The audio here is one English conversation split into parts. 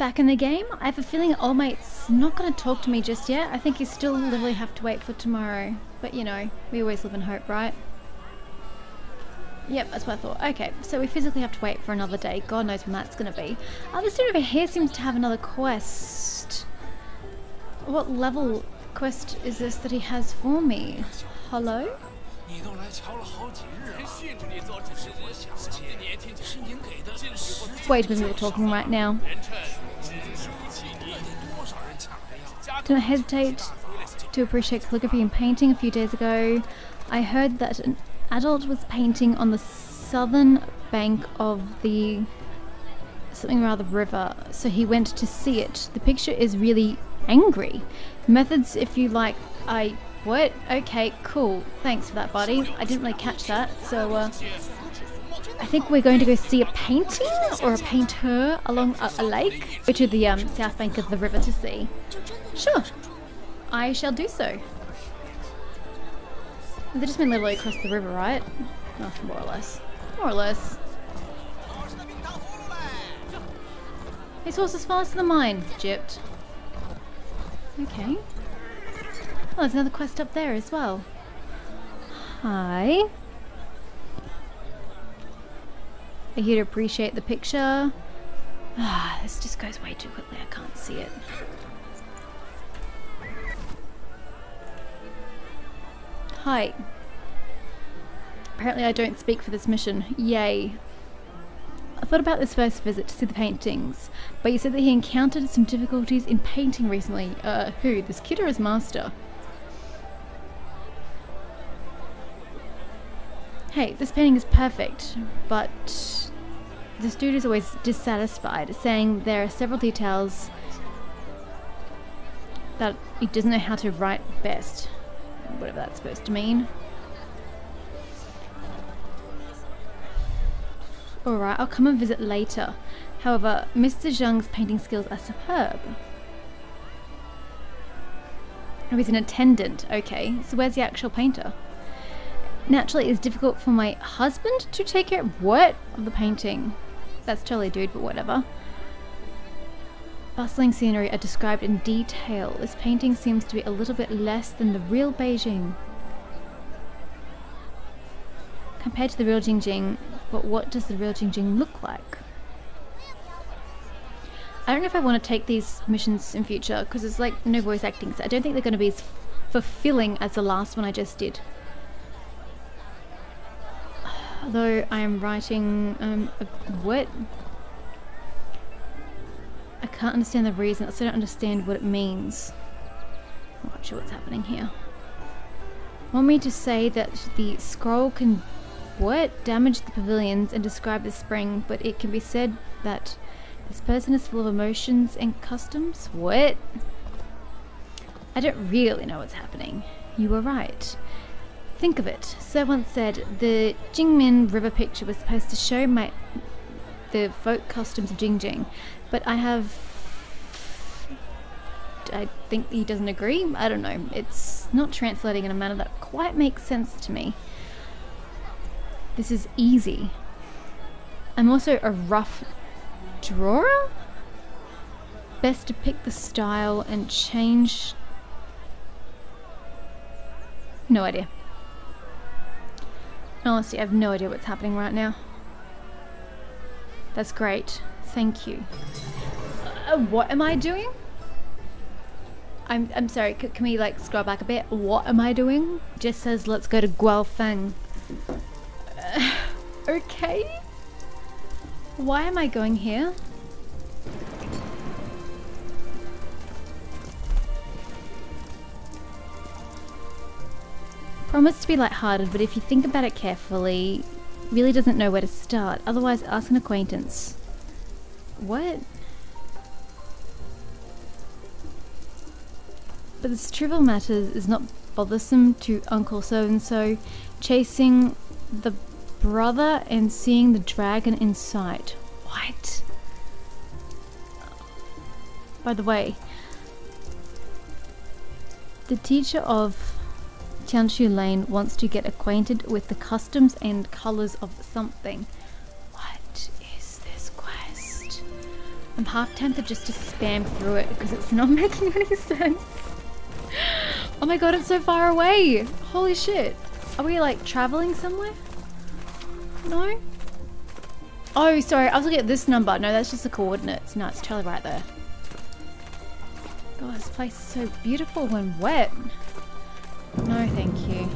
Back in the game, I have a feeling old mate's not going to talk to me just yet. I think you still literally have to wait for tomorrow. But you know, we always live in hope, right? Yep, that's what I thought. Okay, so we physically have to wait for another day. God knows when that's going to be. This dude over here seems to have another quest. What level quest is this that he has for me? Hello? Wait a minute, we're talking right now. Did I hesitate to appreciate calligraphy and painting a few days ago? I heard that an adult was painting on the southern bank of the something or other river, so he went to see it. The picture is really angry. Methods, if you like, I... What? Okay, cool. Thanks for that, buddy. I didn't really catch that, so I think we're going to go see a painting or a painter along a lake. Go to the south bank of the river to see. Sure, I shall do so. They've just been literally across the river, right? Oh, more or less. More or less. His horse is faster than mine, gypped. Okay. Oh, there's another quest up there as well. Hi. Are you to appreciate the picture? Ah, this just goes way too quickly. I can't see it. Hi. Apparently I don't speak for this mission. Yay. I thought about this first visit to see the paintings, but you said that he encountered some difficulties in painting recently. Who? This kid or his master? Hey, this painting is perfect, but this dude is always dissatisfied, saying there are several details that he doesn't know how to write best, whatever that's supposed to mean. Alright, I'll come and visit later. However, Mr. Zhang's painting skills are superb. Oh, he's an attendant. Okay, so where's the actual painter? Naturally, it's difficult for my husband to take care of what? Of the painting. That's totally dude, but whatever. Bustling scenery are described in detail. This painting seems to be a little bit less than the real Beijing. Compared to the real Jingjing, but what does the real Jingjing look like? I don't know if I want to take these missions in future, because it's like no voice acting, so I don't think they're going to be as fulfilling as the last one I just did. Although I am writing, what? I can't understand the reason, I still don't understand what it means. I'm not sure what's happening here. Want me to say that the scroll can, what? Damage the pavilions and describe the spring, but it can be said that this person is full of emotions and customs? What? I don't really know what's happening. You were right. Think of it. So once said, the Jingmen River picture was supposed to show the folk customs of Jingjing, but I think he doesn't agree. I don't know. It's not translating in a manner that quite makes sense to me. This is easy. I'm also a rough drawer. Best to pick the style and change. No idea. Honestly, I have no idea what's happening right now. That's great. Thank you. What am I doing? I'm sorry, can we like scroll back a bit? What am I doing? It just says let's go to Guelfang. Okay. Why am I going here? Promise to be lighthearted, but if you think about it carefully, really doesn't know where to start. Otherwise, ask an acquaintance. What? But this trivial matters is not bothersome to Uncle So-and-so. Chasing the brother and seeing the dragon in sight. What? By the way, the teacher of Tianshu Lane wants to get acquainted with the customs and colours of something. What is this quest? I'm half tempted just to spam through it because it's not making any sense. Oh my god, it's so far away. Holy shit. Are we like traveling somewhere? No? Oh, sorry. I was looking at this number. No, that's just the coordinates. No, it's totally right there. God, this place is so beautiful when wet. No, thank you.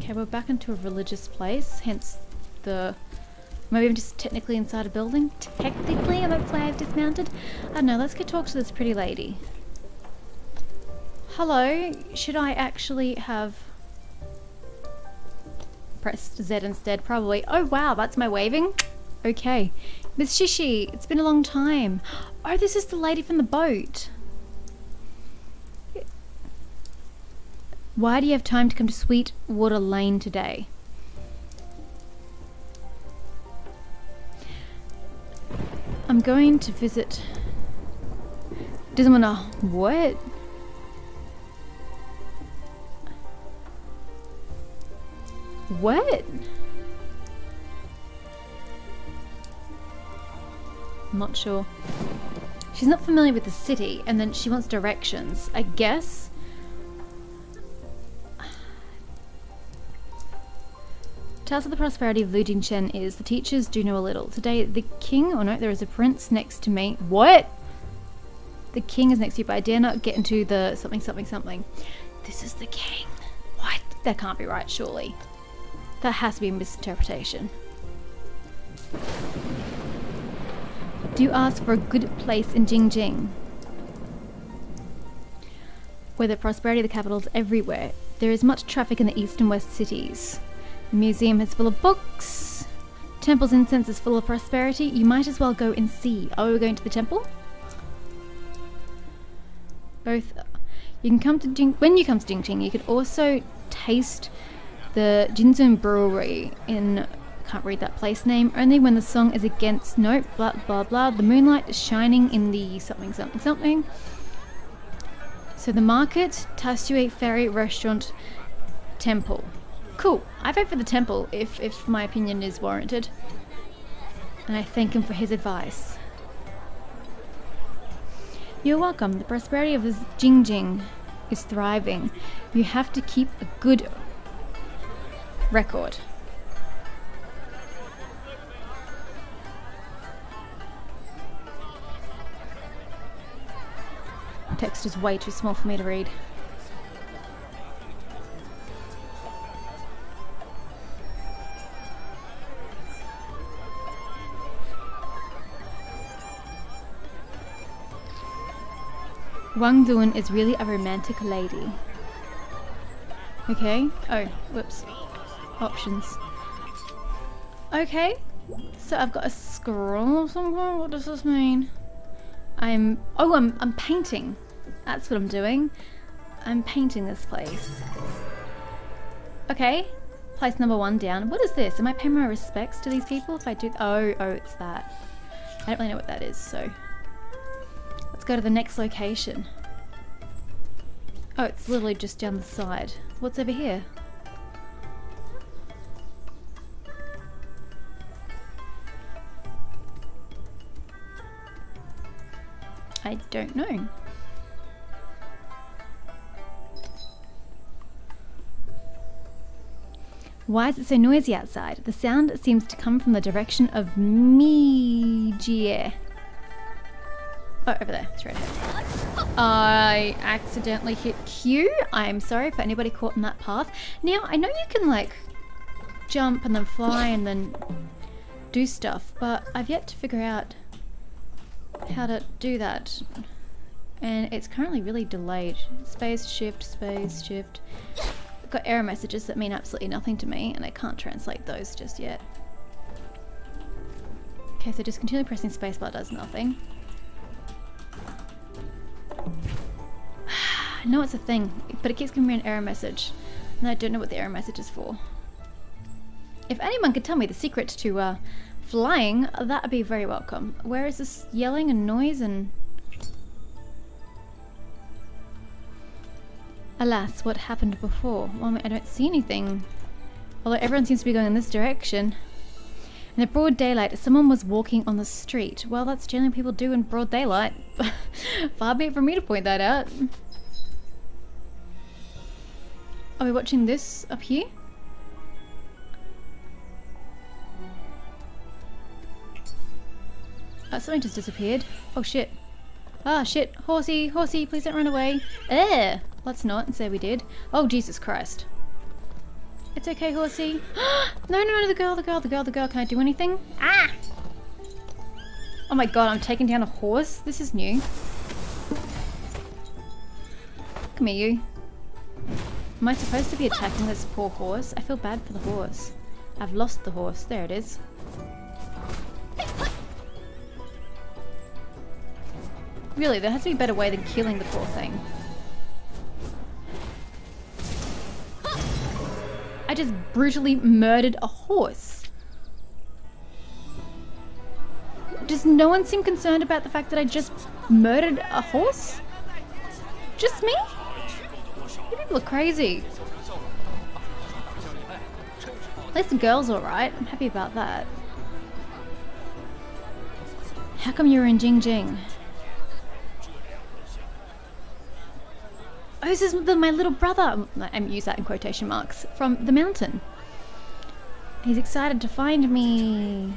Okay, we're back into a religious place, hence the... Maybe I'm just technically inside a building? Technically, and that's why I've dismounted? I don't know, let's go talk to this pretty lady. Hello, should I actually have pressed Z instead? Probably. Oh wow, that's my waving? Okay. Miss Shishi, it's been a long time. Oh, this is the lady from the boat. Why do you have time to come to Sweetwater Lane today? I'm going to visit... Doesn't wanna... What? What? I'm not sure. She's not familiar with the city, and then she wants directions, I guess. Tell us of the prosperity of Lu Jingchen is. The teachers do know a little. Today the king, oh no, there is a prince next to me. What? The king is next to you, but I dare not get into the something, something, something. This is the king. What? That can't be right, surely. That has to be a misinterpretation. Do you ask for a good place in Jingjing? Where the prosperity of the capital is everywhere. There is much traffic in the east and west cities. The museum is full of books. Temple's incense is full of prosperity. You might as well go and see. Oh, we're going to the temple? Both. You can come to Jing... When you come to Jingjing, you could also taste the Jinzun Brewery in... Can't read that place name. Only when the song is against note, blah blah blah. The moonlight is shining in the something something something. So the market, Tasue Ferry Restaurant, Temple. Cool. I vote for the temple if my opinion is warranted. And I thank him for his advice. You're welcome. The prosperity of this Jingjing is thriving. You have to keep a good record. Text is way too small for me to read. Wang Dun is really a romantic lady. Okay. Oh, whoops. Options. Okay. So I've got a scroll of some kind. What does this mean? I'm painting. That's what I'm doing. I'm painting this place. Okay, place number one down. What is this? Am I paying my respects to these people if I do? Oh, it's that. I don't really know what that is, so. Let's go to the next location. Oh, it's literally just down the side. What's over here? I don't know. Why is it so noisy outside? The sound seems to come from the direction of Mijie. Oh, over there. It's right ahead. I accidentally hit Q. I'm sorry for anybody caught in that path. Now, I know you can like jump and then fly and then do stuff, but I've yet to figure out how to do that. And it's currently really delayed. Space, shift, space, shift. Got error messages that mean absolutely nothing to me, and I can't translate those just yet. Okay, so just continually pressing spacebar does nothing. I know it's a thing, but it keeps giving me an error message, and I don't know what the error message is for. If anyone could tell me the secret to flying, that would be very welcome. Where is this yelling and noise and... Alas, what happened before? Well, I don't see anything. Although everyone seems to be going in this direction. In the broad daylight, someone was walking on the street. Well, that's generally what people do in broad daylight. Far be it from me to point that out. Are we watching this up here? Something just disappeared. Oh shit. Ah shit. Horsey, horsey, please don't run away. Eh! Let's not say we did. Oh Jesus Christ. It's okay, horsey. No, no, no, the girl. Can I do anything? Ah! Oh my god, I'm taking down a horse? This is new. Come here, you. Am I supposed to be attacking this poor horse? I feel bad for the horse. I've lost the horse. There it is. Really, there has to be a better way than killing the poor thing. I just brutally murdered a horse. Does no one seem concerned about the fact that I just murdered a horse? Just me? You people are crazy. At least the girl's alright. I'm happy about that. How come you're in Jing Jing? Oh, this is my little brother, I use that in quotation marks, from the mountain. He's excited to find me.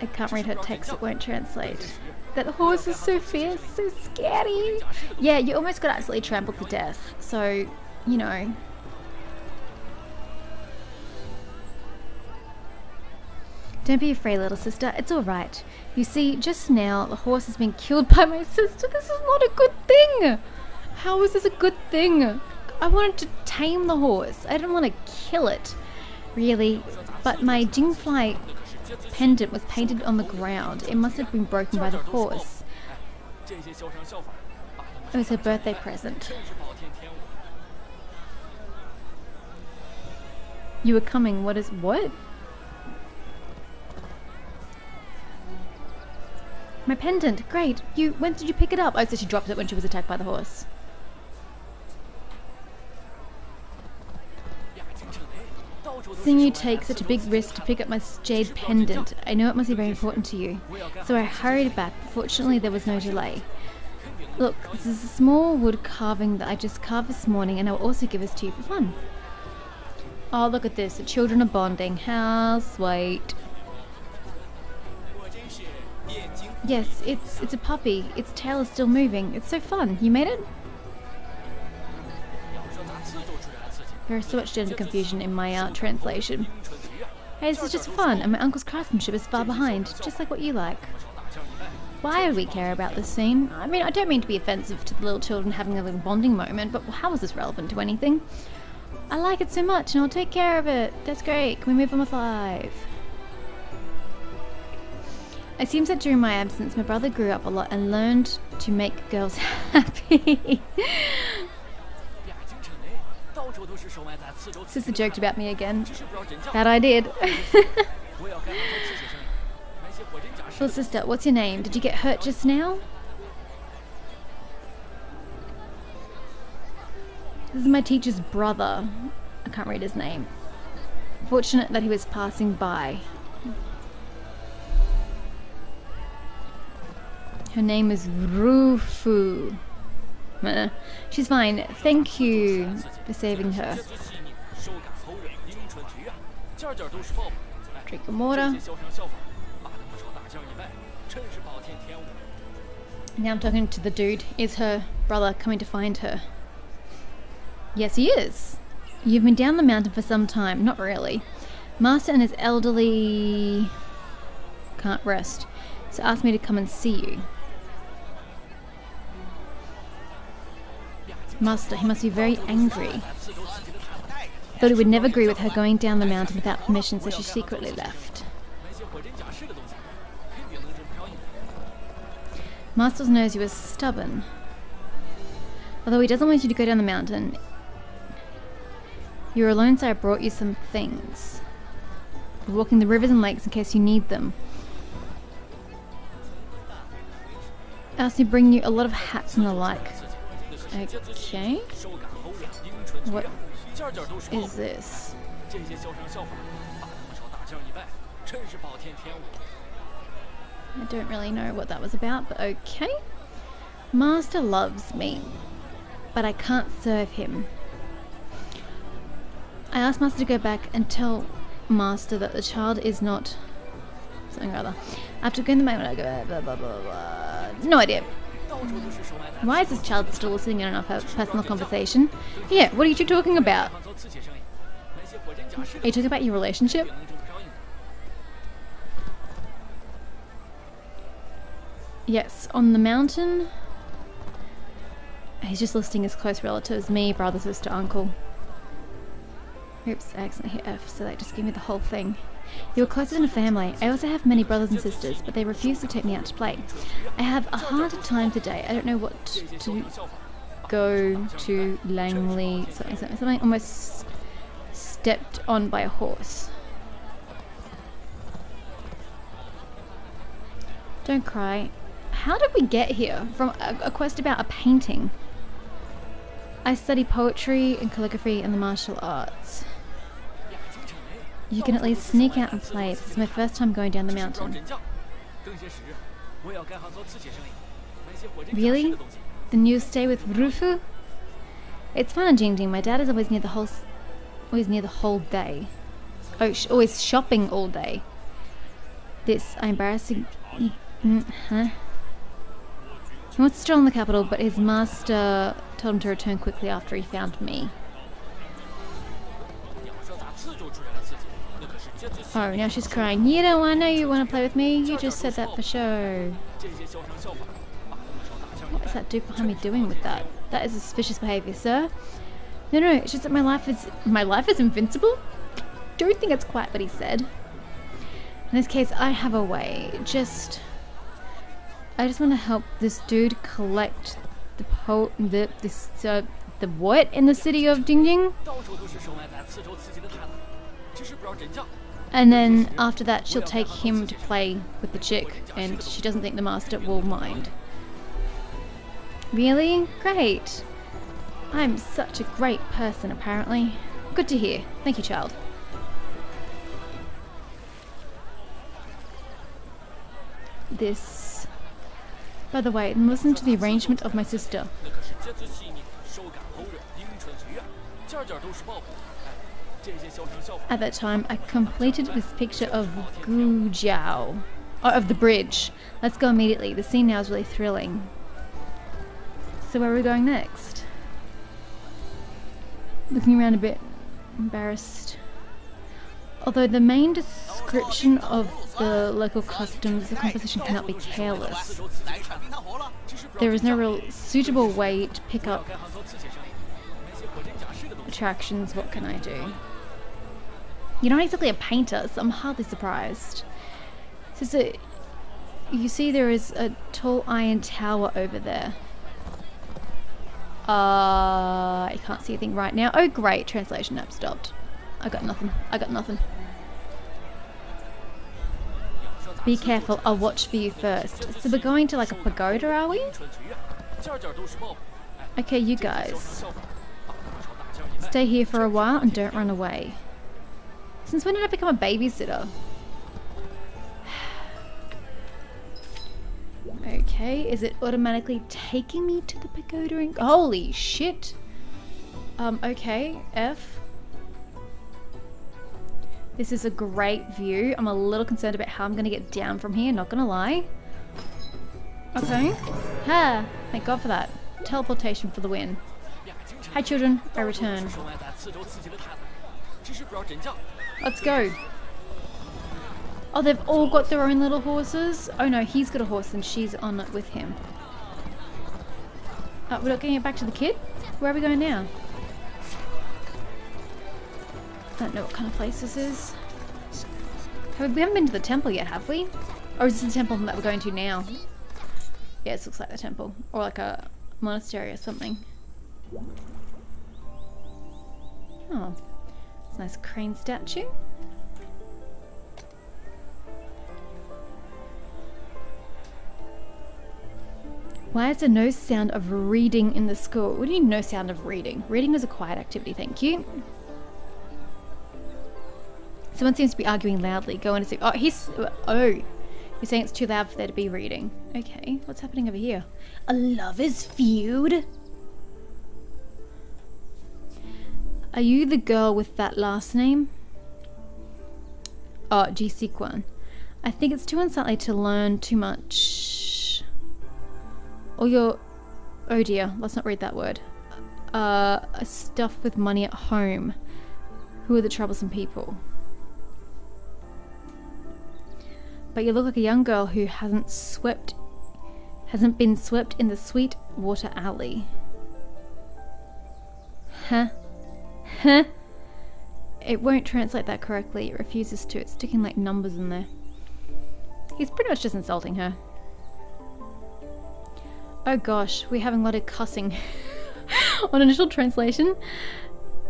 I can't read her text, it won't translate. That horse is so fierce, so scary. Yeah, you almost got absolutely trampled to death, so, you know. Don't be afraid, little sister. It's alright. You see, just now, the horse has been killed by my sister. This is not a good thing! How is this a good thing? I wanted to tame the horse. I didn't want to kill it, really. But my Jingfly pendant was painted on the ground. It must have been broken by the horse. It was her birthday present. You were coming. What is... what? My pendant, great. You, when did you pick it up? Oh, so she dropped it when she was attacked by the horse. Seeing you take such a big risk to pick up my jade pendant, I know it must be very important to you. So I hurried back, but fortunately there was no delay. Look, this is a small wood carving that I just carved this morning, and I will also give this to you for fun. Oh, look at this, the children are bonding. How sweet. Yes, it's a puppy. Its tail is still moving. It's so fun. You made it? There is so much gender confusion in my translation. Hey, this is just fun, and my uncle's craftsmanship is far behind, just like what you like. Why do we care about this scene? I mean, I don't mean to be offensive to the little children having a little bonding moment, but how is this relevant to anything? I like it so much, and I'll take care of it. That's great. Can we move on with life? It seems that during my absence, my brother grew up a lot and learned to make girls happy. Sister joked about me again. That I did. Well, sister, what's your name? Did you get hurt just now? This is my teacher's brother. I can't read his name. Fortunate that he was passing by. Her name is Rufu. She's fine. Thank you for saving her. Drink some water. Now I'm talking to the dude. Is her brother coming to find her? Yes, he is. You've been down the mountain for some time. Not really. Master and his elderly... can't rest. So asked me to come and see you. Master, he must be very angry. Thought he would never agree with her going down the mountain without permission, so she secretly left. Master knows you are stubborn. Although he doesn't want you to go down the mountain. You're alone, so I brought you some things. We're walking the rivers and lakes in case you need them. Asked me to bring you a lot of hats and the like. Okay. What is this? I don't really know what that was about, but okay. Master loves me, but I can't serve him. I asked Master to go back and tell Master that the child is not something or other. After going to the moment, I go blah blah blah blah. No idea. Why is this child still listening in on our personal conversation? Yeah, what are you two talking about? Are you talking about your relationship? Yes, on the mountain. He's just listing his close relatives, me, brother, sister, uncle. Oops, I accidentally hit F, so that just gave me the whole thing. You were closer than a family. I also have many brothers and sisters, but they refuse to take me out to play. I have a harder time today. I don't know what to go to Langley. Something almost stepped on by a horse. Don't cry. How did we get here? From a quest about a painting. I study poetry and calligraphy and the martial arts. You can at least sneak out and play. This is my first time going down the mountain. Really? Then you stay with Rufu? It's fun in Jingding. My dad is always near the whole day. Oh, always shopping all day. This embarrassing. Huh? He wants to stroll in the capital, but his master told him to return quickly after he found me. Oh, now she's crying. You don't want to know you want to play with me? You just said that for show. What is that dude behind me doing with that? That is suspicious behavior, sir. No, it's just that my life is invincible? Don't think it's quite what he said. In this case, I have a way. I just want to help this dude collect the what in the city of Jingding? And then after that, she'll take him to play with the chick, and she doesn't think the master will mind. Really? Great. I'm such a great person, apparently. Good to hear. Thank you, child. This... By the way, listen to the arrangement of my sister. At that time, I completed this picture of Gujiao, or of the bridge. Let's go immediately. The scene now is really thrilling. So where are we going next? Looking around a bit embarrassed. Although the main description of the local customs, the composition cannot be careless. There is no real suitable way to pick up attractions. What can I do? You're not exactly a painter, so I'm hardly surprised. So you see there is a tall iron tower over there. I can't see anything right now. Oh great, translation app stopped. I got nothing. Be careful, I'll watch for you first. So we're going to like a pagoda, are we? Okay, you guys. Stay here for a while and don't run away. Since when did I become a babysitter? Okay, is it automatically taking me to the pagoda and... Holy shit! Okay, F. This is a great view. I'm a little concerned about how I'm gonna get down from here, not gonna lie. Okay. Ha! Thank God for that. Teleportation for the win. Hi children, I return. Let's go. Oh, they've all got their own little horses? Oh no, he's got a horse and she's on it with him. We're not getting it back to the kid? Where are we going now? I don't know what kind of place this is. We haven't been to the temple yet, have we? Or is this the temple that we're going to now? Yeah, it looks like the temple. Or like a monastery or something. Oh. It's a nice crane statue. Why is there no sound of reading in the school? What do you mean no sound of reading? Reading is a quiet activity, thank you. Someone seems to be arguing loudly. Go in and see. Oh, you're saying it's too loud for there to be reading. Okay, what's happening over here? A lover's feud? Are you the girl with that last name? Oh, G-Sequan. I think it's too unsightly to learn too much. Or your... Oh dear, let's not read that word. Stuff with money at home. Who are the troublesome people? But you look like a young girl who hasn't been swept in the sweet water alley. Huh? Huh? It won't translate that correctly. It refuses to. It's sticking like numbers in there. He's pretty much just insulting her. Oh gosh, we're having a lot of cussing on initial translation.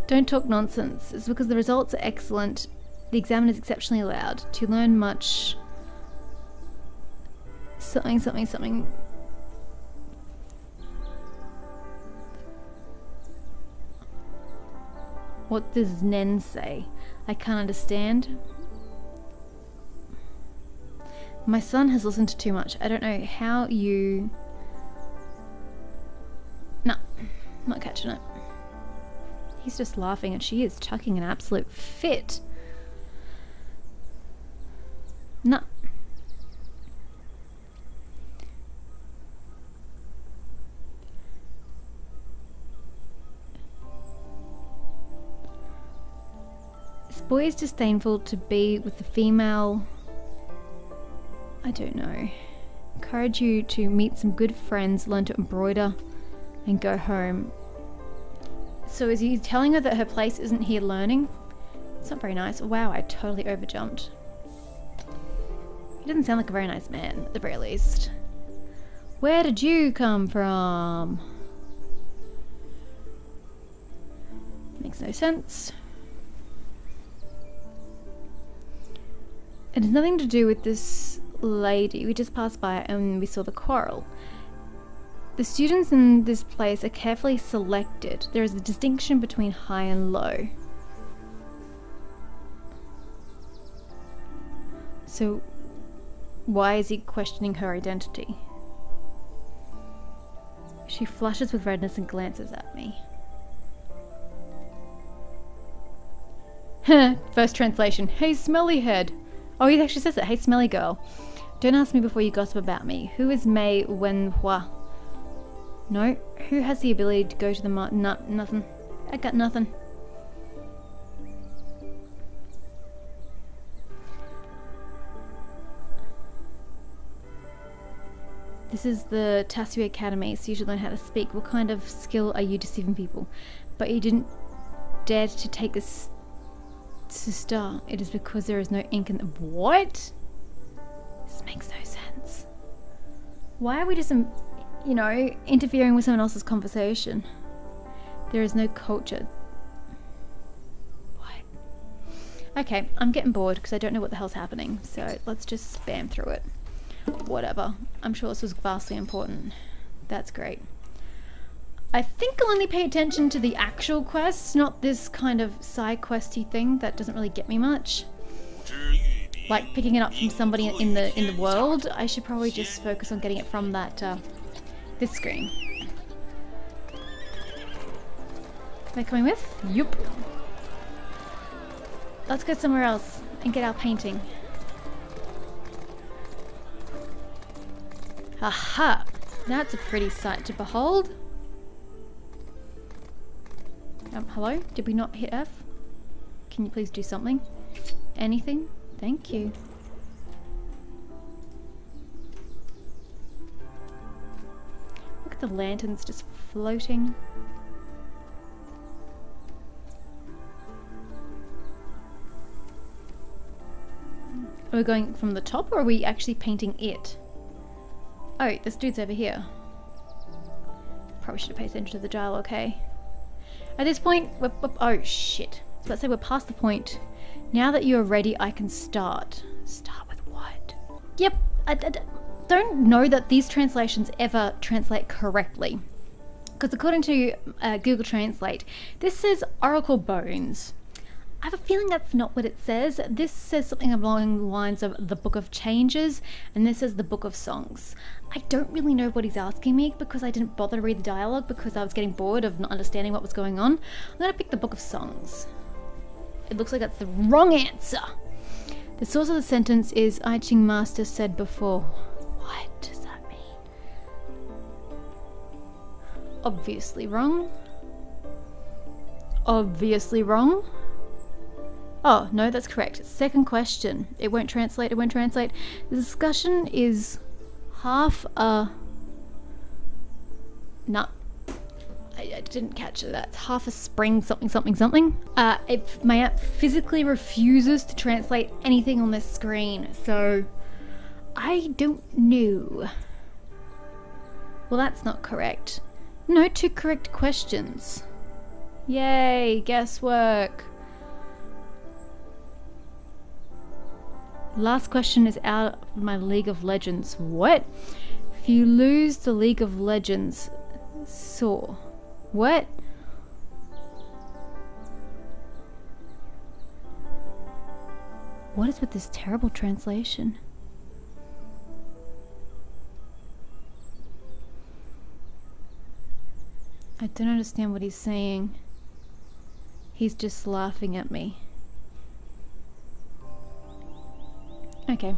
Don't talk nonsense. It's because the results are excellent. The examiner's exceptionally loud. To learn much... something. What does Nen say? I can't understand. My son has listened to too much. I don't know how you... Nah, not catching it. He's just laughing and she is chucking an absolute fit. Nah. Boy is disdainful to be with the female. I don't know. Encourage you to meet some good friends, learn to embroider, and go home. So is he telling her that her place isn't here learning? It's not very nice. Wow, I totally overjumped. He doesn't sound like a very nice man, at the very least. Where did you come from? Makes no sense. It has nothing to do with this lady. We just passed by and we saw the quarrel. The students in this place are carefully selected. There is a distinction between high and low. So why is he questioning her identity? She flushes with redness and glances at me. First translation. Hey, smelly head. Oh, he actually says it. Hey, smelly girl. Don't ask me before you gossip about me. Who is Mei Wenhua? No. Who has the ability to go to the mar- No, nothing. I got nothing. This is the Tasui Academy, so you should learn how to speak. What kind of skill are you deceiving people? But you didn't dare to take this... Sister, it is because there is no ink in the... What? This makes no sense. Why are we just, you know, interfering with someone else's conversation? There is no culture. What? Okay, I'm getting bored because I don't know what the hell's happening. So let's just spam through it. Whatever. I'm sure this was vastly important. That's great. I think I'll only pay attention to the actual quests, not this kind of side questy thing that doesn't really get me much. Like picking it up from somebody in the world, I should probably just focus on getting it from that this screen. They're coming with? Yup. Let's go somewhere else and get our painting. Aha! That's a pretty sight to behold. Hello? Did we not hit F? Can you please do something? Anything? Thank you. Look at the lanterns just floating. Are we going from the top or are we actually painting it? Oh, this dude's over here. Probably should have paid attention to the dialogue, hey? At this point, oh shit. I was about to say we're past the point. Now that you're ready, I can start. Start with what? Yep, I don't know that these translations ever translate correctly. Because according to Google Translate, this says oracle bones. I have a feeling that's not what it says. This says something along the lines of the Book of Changes, and this is the Book of Songs. I don't really know what he's asking me because I didn't bother to read the dialogue because I was getting bored of not understanding what was going on. I'm gonna pick the Book of Songs. It looks like that's the wrong answer. The source of the sentence is I Ching Master said before. What does that mean? Obviously wrong. Obviously wrong. Oh, no, that's correct. Second question. It won't translate, it won't translate. The discussion is half a... No. I didn't catch that. It's half a spring something something something. If my app physically refuses to translate anything on this screen, so I don't know. Well, that's not correct. No two correct questions. Yay, guesswork. Last question is out of my League of Legends. What? If you lose the League of Legends, so what? What is with this terrible translation? I don't understand what he's saying. He's just laughing at me. Okay.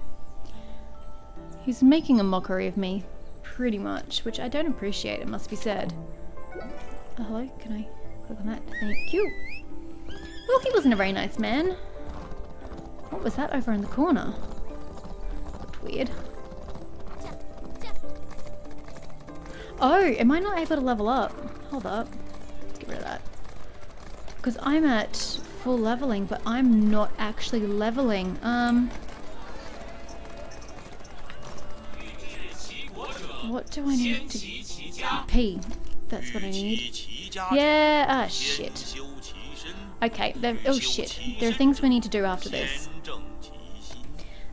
He's making a mockery of me, pretty much, which I don't appreciate, it must be said. Oh, hello, can I click on that? Thank you. Well, he wasn't a very nice man. What was that over in the corner? Looked weird. Oh, am I not able to level up? Hold up. Let's get rid of that. Because I'm at full leveling, but I'm not actually leveling. What do I need to... P. That's what I need. Yeah, ah, shit. Okay, oh shit. There are things we need to do after this.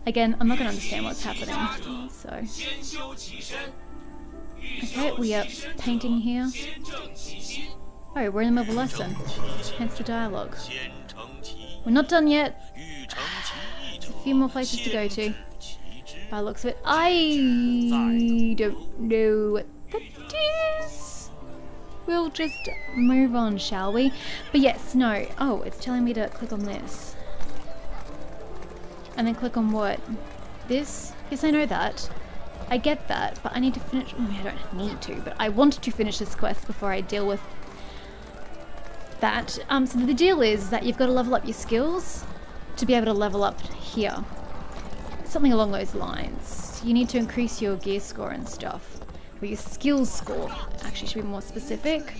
Again, I'm not going to understand what's happening, so... Okay, we are painting here. Oh, we're in the middle of a lesson. Hence the dialogue. We're not done yet. There's a few more places to go to. By the looks of it, I don't know what that is. We'll just move on, shall we? But yes, no. Oh, it's telling me to click on this. And then click on what? This? Yes, I know that. I get that, but I need to finish... I don't need to, but I wanted to finish this quest before I deal with that. So the deal is that you've got to level up your skills to be able to level up here. Something along those lines. You need to increase your gear score and stuff, or your skill score. Actually, should be more specific.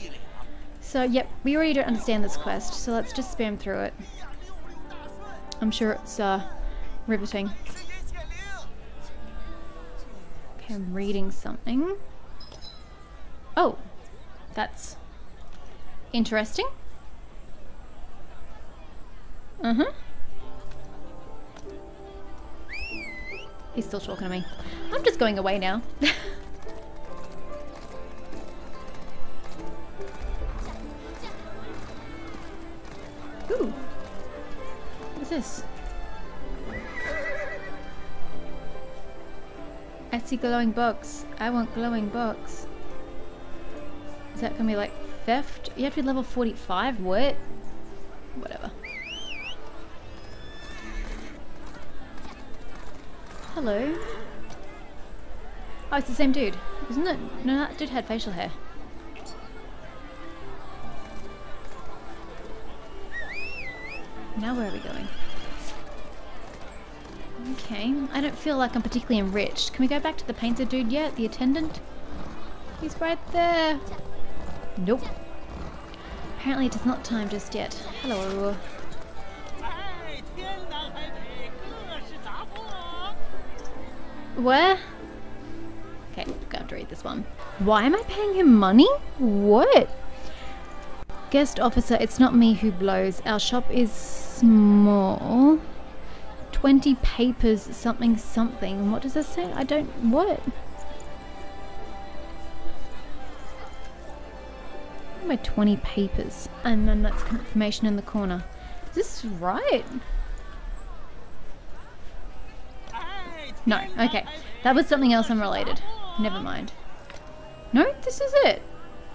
So, yep, we already don't understand this quest, so let's just spam through it. I'm sure it's riveting. Okay, I'm reading something. Oh, that's interesting. Uh-huh. He's still talking to me. I'm just going away now. Ooh. What is this? I see glowing books. I want glowing books. Is that gonna be like theft? You have to be level 45? What? Whatever. Hello. Oh, it's the same dude, isn't it? No, that dude had facial hair. Now where are we going? Okay, I don't feel like I'm particularly enriched. Can we go back to the painter dude yet? The attendant? He's right there. Nope. Apparently it is not time just yet. Hello. Where? Okay, I'm gonna have to read this one. Why am I paying him money? What? Guest officer, it's not me who blows. Our shop is small. 20 papers something something. What does this say? I don't... What? My 20 papers. And then that's confirmation in the corner. this right? No, okay. That was something else unrelated. Never mind. No, this is it.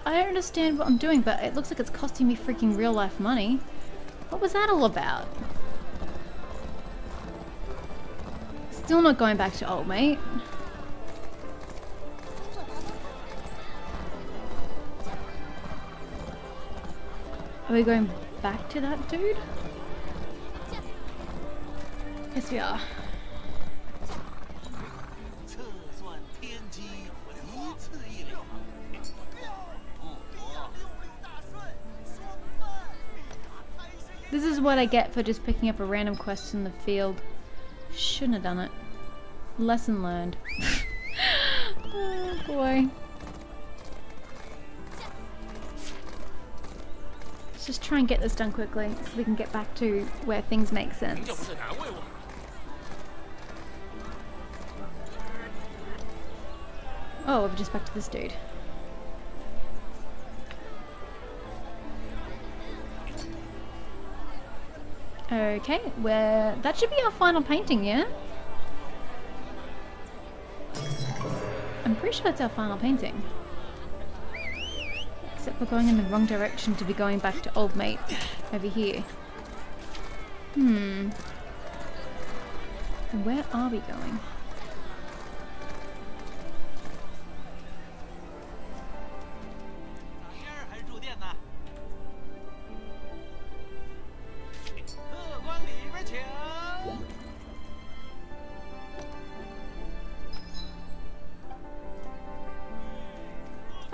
I don't understand what I'm doing, but it looks like it's costing me freaking real life money. What was that all about? Still not going back to old mate. Are we going back to that dude? Yes, we are. This is what I get for just picking up a random quest in the field. Shouldn't have done it. Lesson learned. Oh boy. Let's just try and get this done quickly so we can get back to where things make sense. Oh, we're just back to this dude. Okay, where that should be our final painting, yeah? I'm pretty sure it's our final painting. Except we're going in the wrong direction to be going back to old mate over here. Hmm. And where are we going?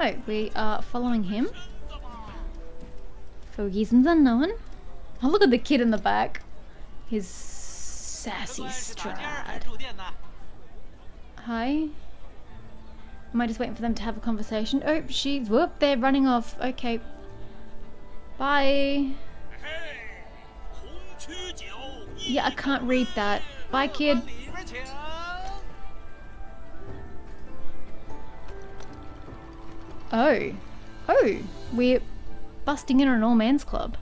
Oh, we are following him for reasons unknown. Oh, look at the kid in the back. His sassy stride. Hi. Am I just waiting for them to have a conversation? Oh, she's whoop, they're running off. Okay. Bye. Yeah, I can't read that. Bye, kid. Oh. Oh, we're busting in on an all-man's club.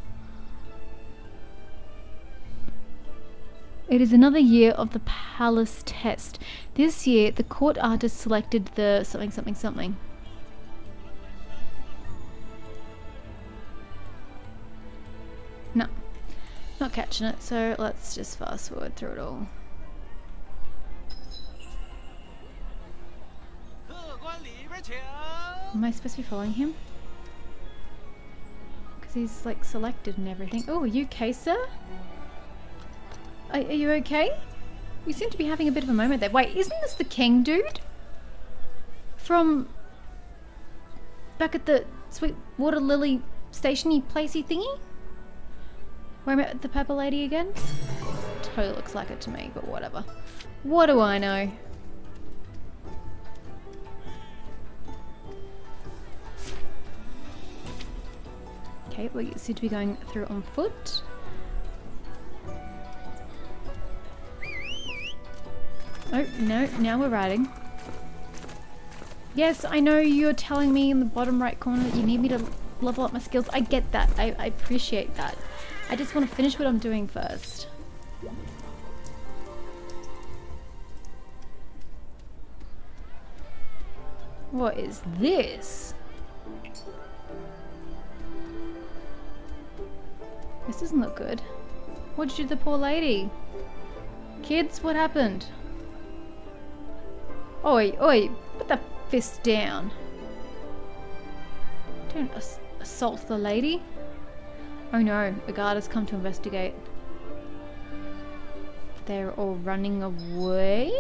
It is another year of the palace test. This year, the court artist selected the something something something. No, not catching it, so let's just fast forward through it all. Am I supposed to be following him? Because he's like selected and everything. Oh, are you okay, sir? Are you okay? You seem to be having a bit of a moment there. Wait, isn't this the king dude? From back at the Sweetwater Lily stationy placey thingy? Where I met the purple lady again? Totally looks like it to me, but whatever. What do I know? Okay, we seem to be going through on foot. Oh, no, now we're riding. Yes, I know you're telling me in the bottom right corner that you need me to level up my skills. I get that. I appreciate that. I just want to finish what I'm doing first. What is this? This doesn't look good. What did you do to the poor lady? Kids, what happened? Oi, oi, put that fist down. Don't assault the lady. Oh no, a guard has come to investigate. They're all running away?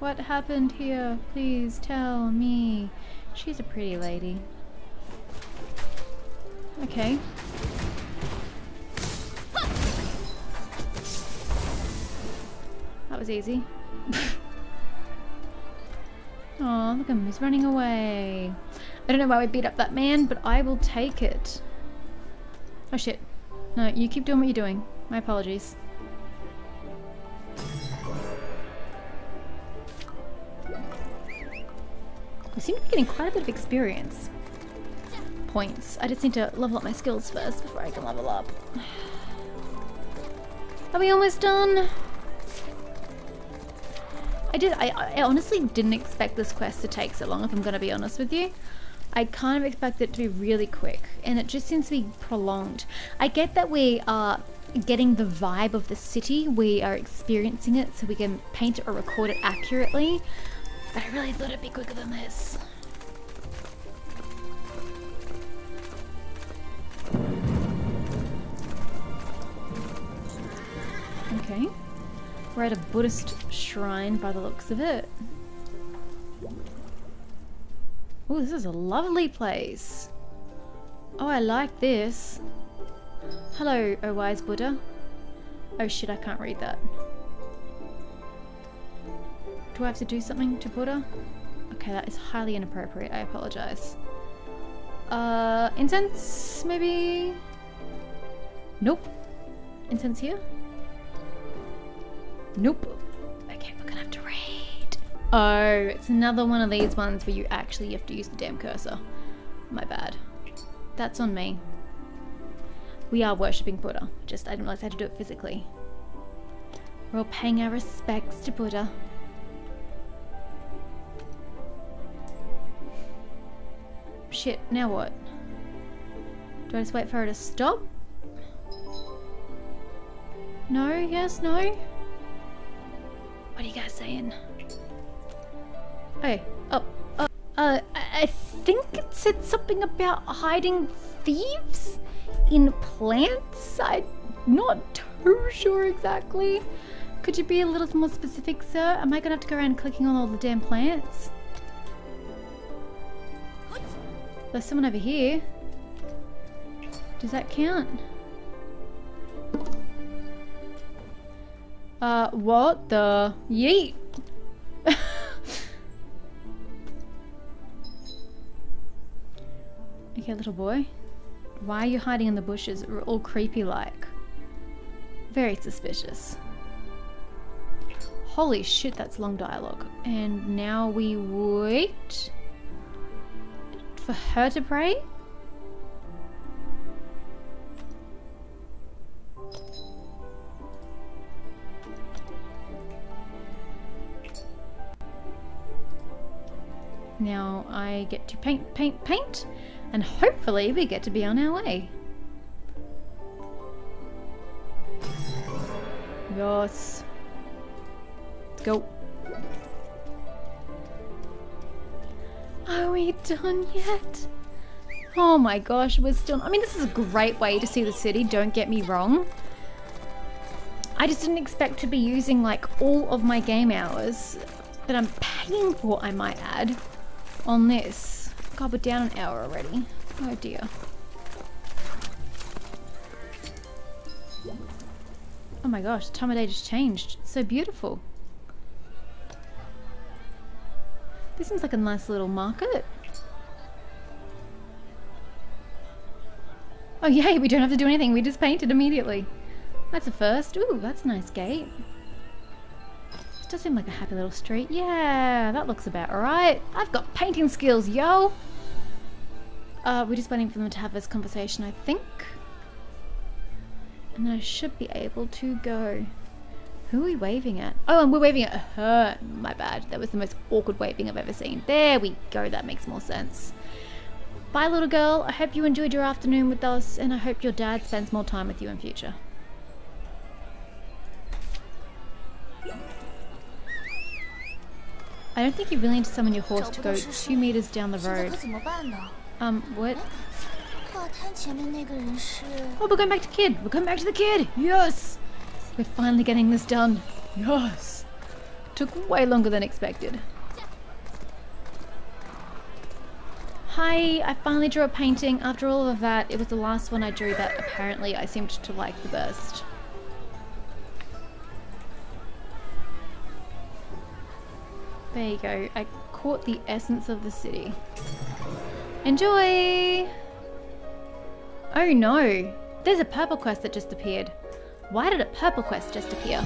What happened here? Please tell me. She's a pretty lady. Okay. That was easy. Oh, look at him, he's running away. I don't know why we beat up that man, but I will take it. Oh shit. No, you keep doing what you're doing. My apologies. We seem to be getting quite a bit of experience. points. I just need to level up my skills first before I can level up. Are we almost done? I honestly didn't expect this quest to take so long, if I'm going to be honest with you. I kind of expected it to be really quick, and it just seems to be prolonged. I get that we are getting the vibe of the city, we are experiencing it, so we can paint it or record it accurately, but I really thought it'd be quicker than this. Okay, we're at a Buddhist shrine by the looks of it. Oh, this is a lovely place. Oh, I like this. Hello, O wise Buddha. Oh shit, I can't read that. Do I have to do something to Buddha? Okay, that is highly inappropriate. I apologize. Incense, maybe? Nope. Incense here? Nope. Okay, we're gonna have to read. Oh, it's another one of these ones where you actually have to use the damn cursor. My bad. That's on me. We are worshipping Buddha. Just, I didn't realize how to do it physically. We're all paying our respects to Buddha. Shit, now what? Do I just wait for her to stop? No, yes, no? What are you guys saying? Okay, I think it said something about hiding thieves in plants? I'm not too sure exactly. Could you be a little more specific, sir? Am I gonna have to go around clicking on all the damn plants? There's someone over here. Does that count? What the? Yeet! Okay, little boy, why are you hiding in the bushes? We're all creepy-like. Very suspicious. Holy shit, that's long dialogue. And now we wait for her to pray? Now I get to paint. And hopefully we get to be on our way. Yes. Let's go. Are we done yet? Oh my gosh, we're still... I mean, this is a great way to see the city, don't get me wrong. I just didn't expect to be using like all of my game hours that I'm paying for, I might add, on this. God, we're down an hour already. Oh dear. Oh my gosh, the time of day just changed. It's so beautiful. This seems like a nice little market. Oh yay, we don't have to do anything. We just painted immediately. That's a first. Ooh, that's a nice gate. This does seem like a happy little street. Yeah, that looks about right. I've got painting skills, yo! We're just waiting for them to have this conversation, I think. And I should be able to go. Who are we waving at? Oh, and we're waving at her. My bad. That was the most awkward waving I've ever seen. There we go. That makes more sense. Bye, little girl. I hope you enjoyed your afternoon with us, and I hope your dad spends more time with you in future. I don't think you really need to summon your horse to go 2 meters down the road. What? Oh, we're going back to Kid! We're going back to the Kid! Yes! We're finally getting this done. Yes! Took way longer than expected. Hi, I finally drew a painting. After all of that, it was the last one I drew that apparently I seemed to like the best. There you go, I caught the essence of the city. Enjoy! Oh no, there's a purple quest that just appeared. Why did a purple quest just appear?